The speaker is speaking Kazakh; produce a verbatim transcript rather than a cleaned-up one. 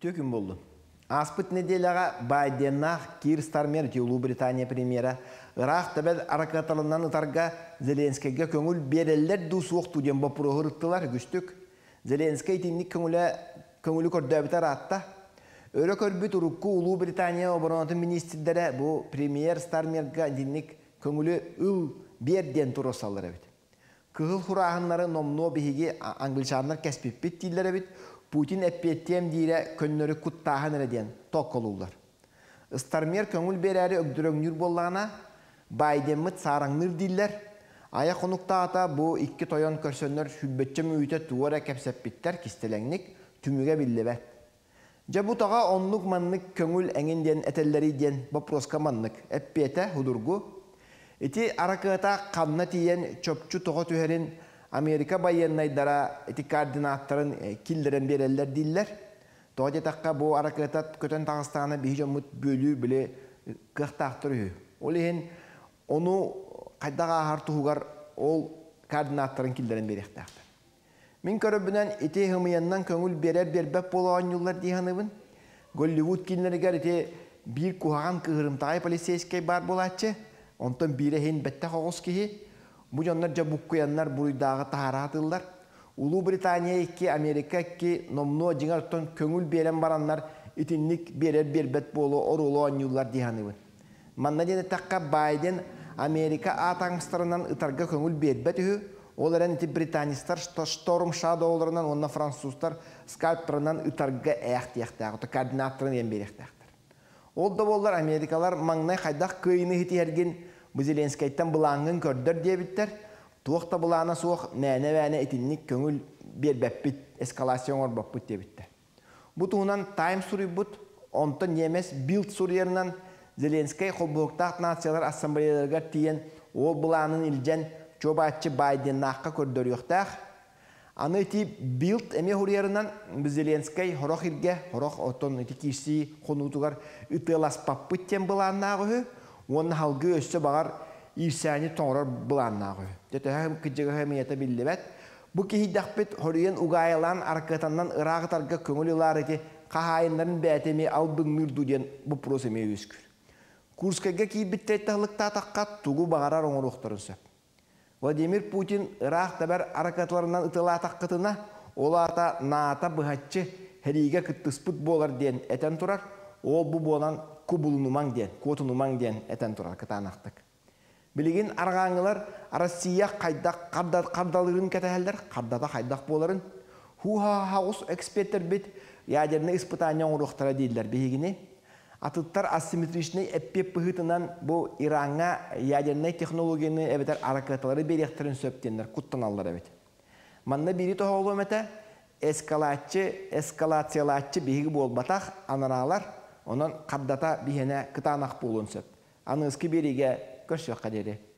Үтө күн болды. Аспыт неделяға Байденнах Кирстармер Улуу Британия премьера. Ирак табед аракаталынан ытарга Зеленскийге көңіл берелер дус уқту ден бапуры ғырыттылар күштік. Зеленский тимник көңілі көрдәбітар атта. Өрі көрбіт ұрыққы Улуу Британия оборонаты министрлері бұл премьер Стармерге тимник көңілі үл берден тұрысалыр әбіт. Кығыл құрағынлары номно бігеге англичанлар кәспеппет дейлер әбіт. Путин әппеттем дейре көннері құттағын әрден тоқ қолулар. Стармер көңіл берәрі өгдіріңнір боллағына Байденміт сараңныр дейлер. Аяқ онықта ата бұ икі тойон көрсөннер шүббетчі мүйте туара кәпсәппеттер кестеләңнік түміге білдебәт. Жабутаға онлық маннық көңіл әңінден әтеллерейден бапроска маннық әппеті худургу. Эти аракыта қамна тиен чөпчі тоғы түхерін Америка байынайдара эти координаттарын килдерен берелер дейлер. Тоғыде таққа бұл аракетат көтен тағыстағына бейжі мұт бөлі біле қықтақтыр үй. Ол ең оны қайдаға ағартығығар ол координаттарын килдерен беректақты. Мен көрібінен эти ғымыяннан көңіл берер-бербәп болуған юллар дейханыбын. Голливуд килдерігер эти бір құғаған кығырымтағай полицейскай бар болатшы. Онтан бире хен бәтті қоғыз кейі. Бұ жаннар жабуккуяннар бұруйдағы тағаратылдар. Улуу Британия ке, Америка ке, номно жиңартон көңіл берен бараннар итинник берер бербет болу орулу аңюлар дейханыбын. Манна дені таққа Байден Америка атаңыстарынан ытарға көңіл бербет үйі. Оларен еті британистар шторм шадоуларынан, онна француздар скальптарынан ытарға әқтияқтағы, координаттарын ен беректақтар. Ол да болдар Америкалар маңнай қайдақ көйіні хетиерген Зеленскийттен бұлаңын көрдір дебіттер, туақта бұлаңына суық мәне-мәне етіннік көңіл бербәппіт, эскаласион орбаппіт дебітті. Бұт ұғынан Тайм Сүрі бұт, онтын немес Билд Сүрерінен Зеленский құлбұқтақ нациялар ассамблеяларға тиен ол бұлаңын үлген чобатчы Байден наққа көрдір еқтақ. Аны еті Билд әме Сүрерінен Зеленский ғорақ елге, ғорақ отын еті кешсі құнутығар үт Оның халғы өсі бағар ирсәні тоңырар бұланнағы. Жетіғағым күджіғағым еті білді бәт. Бұ кейдақпет хорыен ұғайылан арқытаннан ұрағытарға көңілілар еті қағайындарын бәтеме албың мүрді ден бұл просыме өскір. Курскайға кейбіттеттіғылықта таққа тұғы бағарар оңырықтарын сөп. Владимир Путин ұрағыта бәр арқыталарынан ұтыла таққытына оларда наата бұғатчы хәриге күттіспұт болар ден әтен тұрар, ол бұ болан кубулынумаң ден, котынумаң ден әтен тұрар кітанақтық. Білеген арғаңылар Россия қайдақ қардалығын кәтәлдер, қардата қайдақ боларын. Хуха-хауыз эксперттер бет ядерні испытаниян ұрықтара дейділер бейгіне. Атыттар асимметричный әппеп бұғытынан бұл Иранға ядерні технологияны әбетер арақаталары беректірін сөптендер, құттаналдар әбет. Манна бері тоғылу мәті эскалациялатчы бейгі бол батақ анаралар. Онан қаддата бігіне қытанақ болуын сөп. Аныңызки береге көрші өқ қадері.